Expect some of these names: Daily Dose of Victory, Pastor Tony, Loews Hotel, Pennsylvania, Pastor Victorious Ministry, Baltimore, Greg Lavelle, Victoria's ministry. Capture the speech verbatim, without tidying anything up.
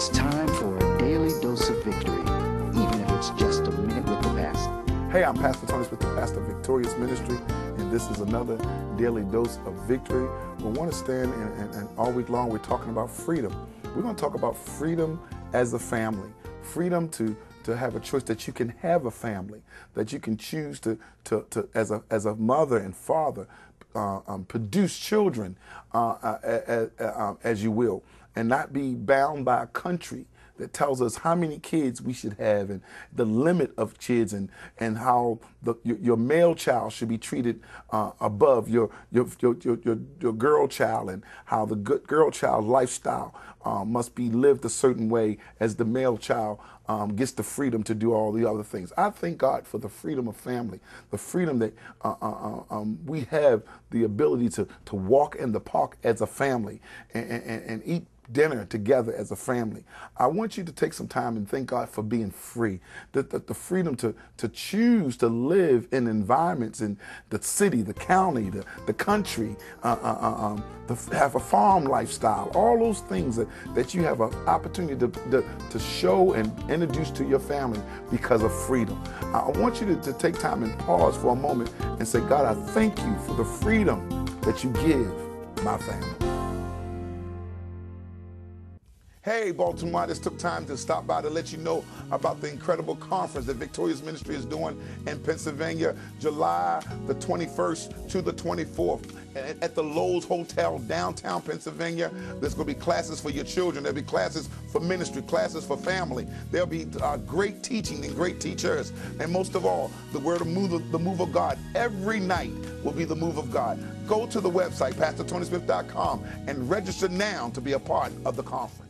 It's time for a daily dose of victory, even if it's just a minute with the pastor. Hey, I'm Pastor Tony with the Pastor Victorious Ministry, and this is another daily dose of victory. We want to stand, and, and, and all week long we're talking about freedom. We're going to talk about freedom as a family, freedom to to have a choice that you can have a family, that you can choose to, to, to as a as a mother and father, uh, um, produce children uh, uh, uh, uh, uh, as you will, and not be bound by a country that tells us how many kids we should have and the limit of kids, and and how the, your, your male child should be treated uh, above your your, your your your girl child, and how the good girl child lifestyle uh, must be lived a certain way as the male child um, gets the freedom to do all the other things. I thank God for the freedom of family, the freedom that uh, uh, um, we have, the ability to to walk in the park as a family and and, and eat dinner together as a family. I want you to take some time and thank God for being free. The, the, the freedom to, to choose to live in environments in the city, the county, the, the country, uh, uh, um, to have a farm lifestyle, all those things that, that you have an opportunity to, to, to show and introduce to your family because of freedom. I want you to, to take time and pause for a moment and say, God, I thank you for the freedom that you give my family. Hey, Baltimore, I just took time to stop by to let you know about the incredible conference that Victoria's Ministry is doing in Pennsylvania, July the twenty-first to the twenty-fourth. And at the Loews Hotel, downtown Pennsylvania. There's going to be classes for your children. There'll be classes for ministry, classes for family. There'll be uh, great teaching and great teachers. And most of all, the word of move of, the move of God. Every night will be the move of God. Go to the website, pastor tony smith dot com, and register now to be a part of the conference.